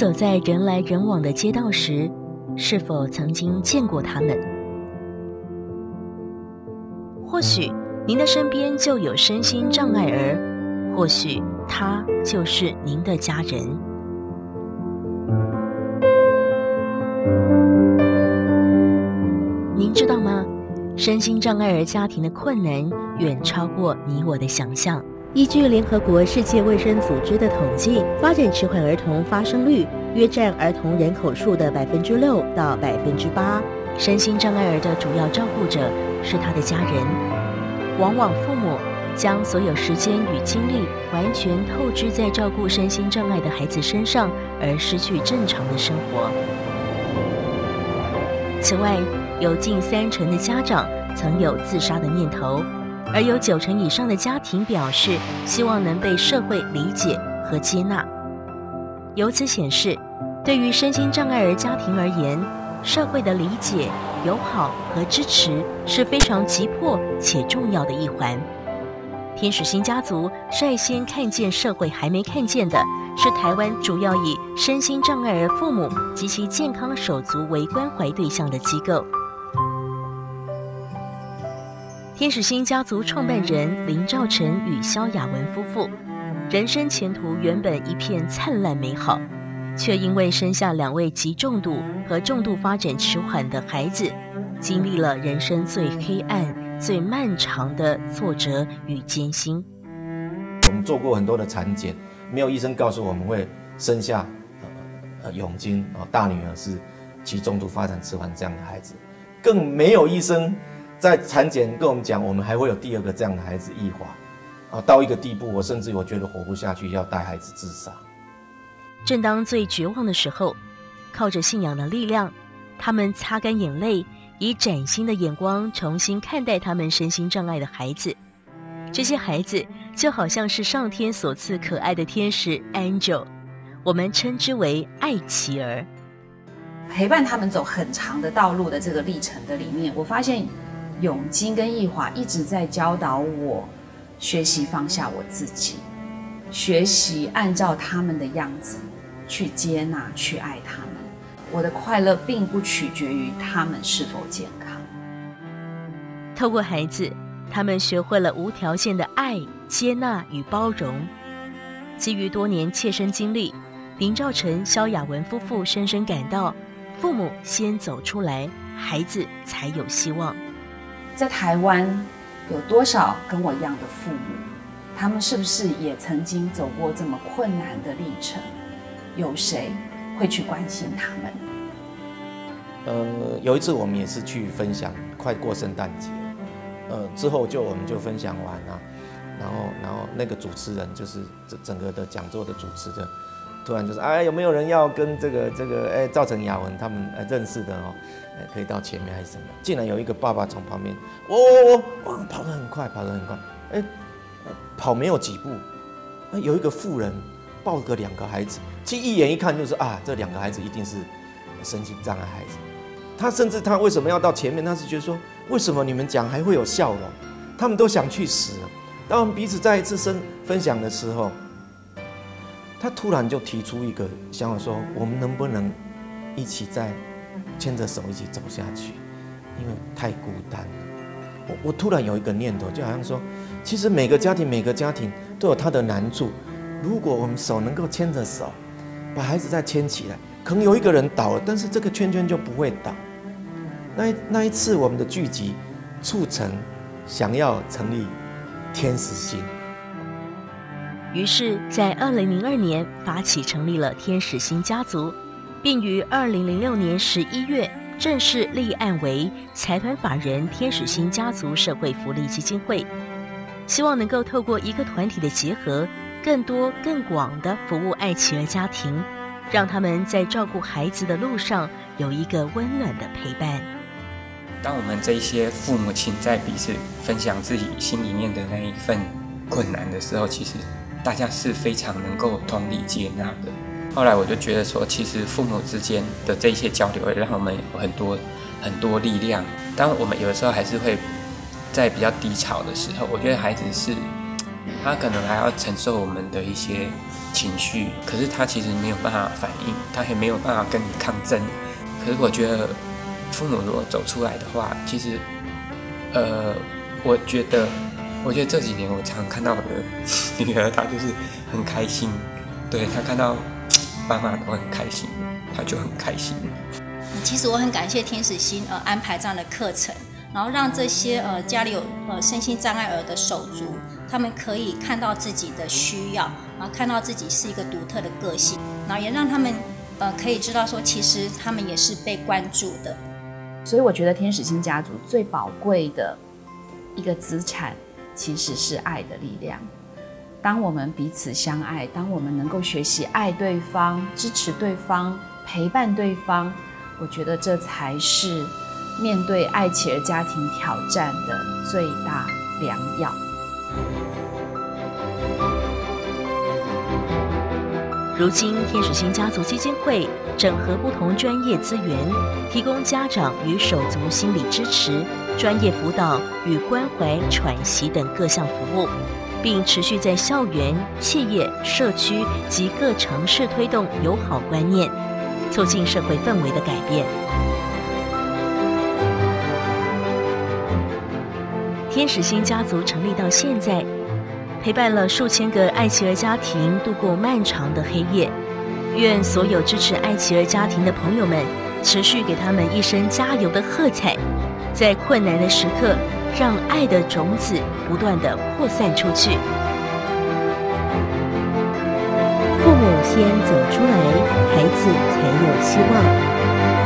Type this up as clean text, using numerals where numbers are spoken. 走在人来人往的街道时，是否曾经见过他们？或许您的身边就有身心障碍儿，或许他就是您的家人。您知道吗？身心障碍儿家庭的困难远超过你我的想象。依据联合国世界卫生组织的统计，发展迟缓儿童发生率约占儿童人口数的6%到8%。身心障碍儿的主要照顾者是他的家人，往往父母将所有时间与精力完全透支在照顾身心障碍的孩子身上，而失去正常的生活。此外，有近30%的家长曾有自杀的念头，而有90%以上的家庭表示希望能被社会理解和接纳。由此显示，对于身心障碍儿家庭而言，社会的理解、友好和支持是非常急迫且重要的一环。天使星家族率先看见社会还没看见的，是台湾主要以身心障碍儿父母及其健康手足为关怀对象的机构。天使星家族创办人林兆成与萧雅文夫妇，人生前途原本一片灿烂美好，却因为生下2位极重度和重度发展迟缓的孩子，经历了人生最黑暗、最漫长的挫折与艰辛。我们做过很多的产检，没有医生告诉我们会生下永金大女儿是极重度发展迟缓这样的孩子，更没有医生在产检跟我们讲，我们还会有第2个这样的孩子易滑，到一个地步，我甚至我觉得活不下去，要带孩子自杀。正当最绝望的时候，靠着信仰的力量，他们擦干眼泪，以崭新的眼光重新看待他们身心障碍的孩子。这些孩子就好像是上天所赐可爱的天使 Angel， 我们称之为爱奇儿。陪伴他们走很长的道路的这个历程的里面，我发现永金跟易华一直在教导我学习放下我自己，学习按照他们的样子去接纳去爱他们。我的快乐并不取决于他们是否健康。透过孩子，他们学会了无条件的爱、接纳与包容。基于多年切身经历，林兆成、萧雅文夫妇深深感到，父母先走出来，孩子才有希望。在台湾有多少跟我一样的父母，他们是不是也曾经走过这么困难的历程？有谁会去关心他们？有一次我们也是去分享，快过圣诞节之后我们就分享完啊，然后那个主持人就是整个的讲座的主持人，突然就是有没有人要跟这个兆成雅文他们认识的可以到前面还是什么？竟然有一个爸爸从旁边跑得很快，跑没有几步，有一个妇人抱个2个孩子，其实一眼一看就是这2个孩子一定是身心障碍孩子。他甚至他为什么要到前面？他是觉得说，为什么你们讲还会有笑容？他们都想去死了。当我们彼此再一次分享的时候，他突然就提出一个想法说，我们能不能一起再牵着手一起走下去？因为太孤单了。我突然有一个念头，就好像说，其实每个家庭都有它的难处。如果我们手能够牵着手，把孩子再牵起来，可能有一个人倒了，但是这个圈圈就不会倒。那一次我们的聚集，促成想要成立天使星。于是，在2002年发起成立了天使星家族，并于2006年11月正式立案为财团法人天使星家族社会福利基金会，希望能够透过一个团体的结合，更多更广的服务爱奇儿家庭，让他们在照顾孩子的路上有一个温暖的陪伴。当我们这些父母亲在彼此分享自己心里面的那一份困难的时候，其实大家是非常能够同理接纳的。后来我就觉得说，其实父母之间的这些交流，让我们有很多力量。当我们有的时候还是会在比较低潮的时候，我觉得孩子是他可能还要承受我们的一些情绪，可是他其实没有办法反应，他也没有办法跟你抗争。可是我觉得父母如果走出来的话，其实，我觉得这几年我常看到我的女儿，她就是很开心，对，她看到爸妈都很开心，她就很开心。其实我很感谢天使心安排这样的课程，然后让这些家里有身心障碍儿的手足，他们可以看到自己的需要，然后看到自己是一个独特的个性，然后也让他们可以知道说，其实他们也是被关注的。所以我觉得天使心家族最宝贵的一个资产，其实是爱的力量。当我们彼此相爱，当我们能够学习爱对方、支持对方、陪伴对方，我觉得这才是面对艾琪儿家庭挑战的最大良药。如今，天使心家族基金会整合不同专业资源，提供家长与手足心理支持、专业辅导与关怀喘息等各项服务，并持续在校园、企业、社区及各城市推动友好观念，促进社会氛围的改变。天使心家族成立到现在，陪伴了数千个艾琪儿家庭度过漫长的黑夜。愿所有支持艾琪儿家庭的朋友们，持续给他们一声加油的喝彩，在困难的时刻，让爱的种子不断地扩散出去。父母先走出来，孩子才有希望。